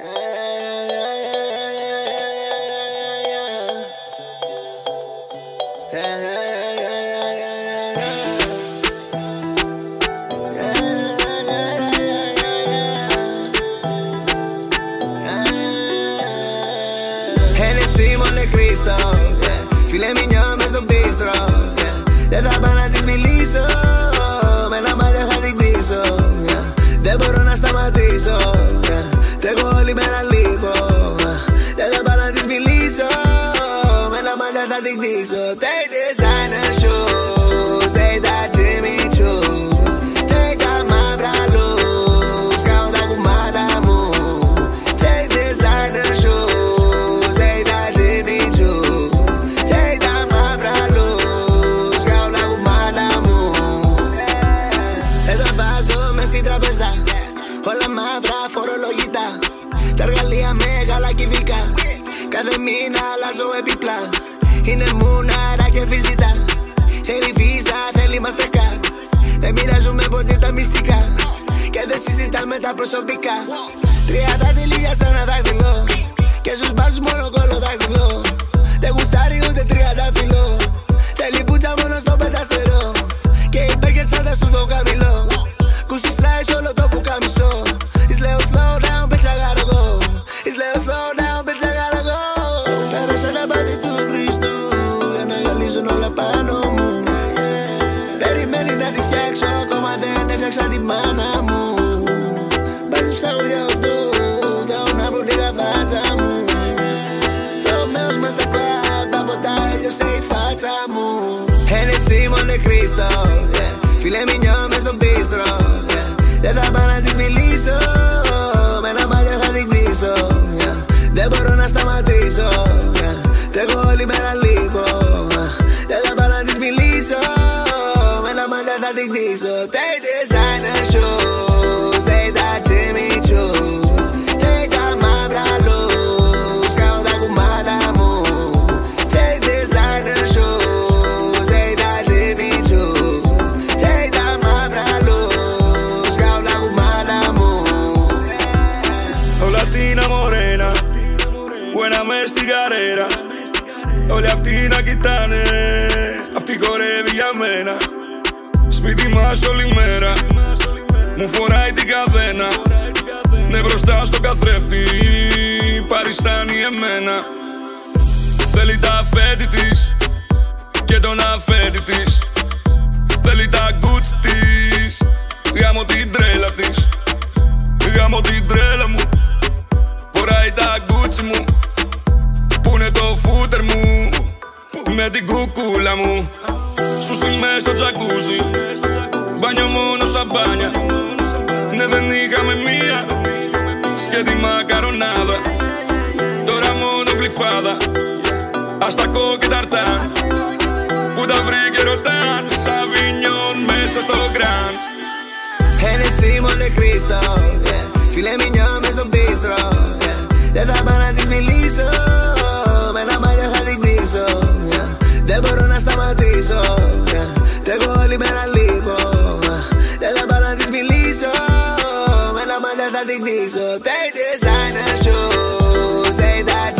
Hennessy, Monte Cristo, filet mignon, beso bistro, de Habana 10.000 ISO, me la madre al jadidizo, de Borona hasta Matizo, te cojo libera el lipo, de Habana 10.000 ISO, me la madre al jadidizo, they designer shoes, they da Jimmy Choo, they da Mabra Luz, cauda con Madamu, they designer shoes. Όλα μαύρα φορολογητά, τα εργαλεία μεγάλα κυβικά. Κάθε μήνα αλλάζω επιπλά, είναι μουνάρα και βυζητά. Θέλει βίζα, θέλει μαστεκά, δεν μοιράζουμε ποτέ τα μυστικά και δεν συζητάμε τα προσωπικά. 30 δάχτυλια σαν ένα δάχτυλο και σου σπάζουν μόνο κόλλο δάχτυλο. Δεν γουστάρει ούτε 30 φυλλό, θέλει πουτσα μόνο στο 5 αστερό και υπέρ και τσάντα σου το χαμηλό. Κούσεις τράεις όλο το που καμισώ. It's Leo slow down, bitch, I gotta go. It's Leo slow down, bitch, I gotta go. Πέρα σαν να πάτη του Χριστού, για να γυαλίζουν όλα πάνω μου. Περιμένει να τη φτιάξω, ακόμα δεν έφτιαξα τη μάνα μου. Πάζεψα ουλιά οντού, θέλω να βρουν τη γαβάτσα μου. Θωμένος μες στα κλαμπ, τα ποτά έλειωσε η φάτσα μου. Hennessy, Monte Cristo, φιλέ μινιό μες στον πίστρο. Δεν θα πάω να της μιλήσω, με ένα μάτια θα την κλείσω. Δεν μπορώ να σταματήσω, τρέχω όλη μέρα λείπω. Δεν θα πάω να της μιλήσω, με ένα μάτια θα την κλείσω. They designer shoes, they τα Jimmy Choo, they τα μαύρα looks, κάνω τα κουμάτα μου. They designer shoes. Buena μες στη καρέρα, όλοι αυτοί να κοιτάνε, αυτή χορεύει για μένα. Σπίτι μας όλη μέρα, μου φοράει την καδένα. Ναι, μπροστά στον καθρέφτη, παριστάνει εμένα. Θέλει τα αφέτη της και τον αφέτη της. Θέλει τα γκούτσι της, γάμω την τρέλα της. Γάμω την τρέλα μου, φοράει τα γκούτσι μου. Πού είναι το φούτερ μου, με την κουκούλα μου. Σου σημαίες στο τζακούζι, μπάνιο μόνο σαμπάνια. Ναι, δεν είχαμε μία σκέτη μακαρονάδα, τώρα μόνο γλυφάδα. Αστακό και ταρτάν, που τα βρήκε ρωτάν. Σαβινιόν μέσα στο γκραν. Hennessy, Monte Cristo, φιλέ μινιό μες στον πίστρο. Δεν θα πάω να της μιλήσω, με ένα μάτια θα την κλείσω. Δεν μπορώ να σταματήσω, τρέχω όλη μέρα λείπω. Δεν θα πάω να της μιλήσω, με ένα μάτια θα την κλείσω. They designer shoes, they τα